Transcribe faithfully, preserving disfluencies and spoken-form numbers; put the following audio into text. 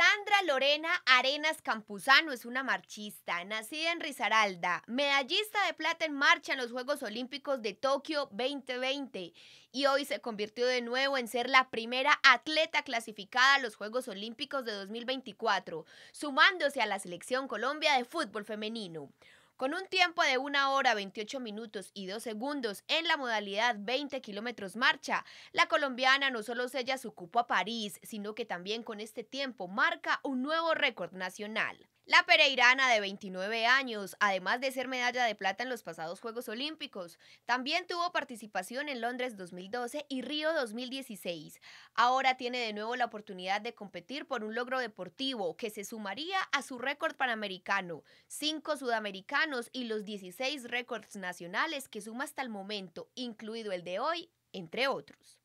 Sandra Lorena Arenas Campuzano es una marchista, nacida en Risaralda, medallista de plata en marcha en los Juegos Olímpicos de Tokio dos mil veinte y hoy se convirtió de nuevo en ser la primera atleta clasificada a los Juegos Olímpicos de dos mil veinticuatro, sumándose a la Selección Colombia de fútbol femenino. Con un tiempo de una hora, veintiocho minutos y dos segundos en la modalidad veinte kilómetros marcha, la colombiana no solo sella su cupo a París, sino que también con este tiempo marca un nuevo récord nacional. La pereirana de veintinueve años, además de ser medalla de plata en los pasados Juegos Olímpicos, también tuvo participación en Londres dos mil doce y Río dos mil dieciséis. Ahora tiene de nuevo la oportunidad de competir por un logro deportivo que se sumaría a su récord panamericano, cinco sudamericanos y los dieciséis récords nacionales que suma hasta el momento, incluido el de hoy, entre otros.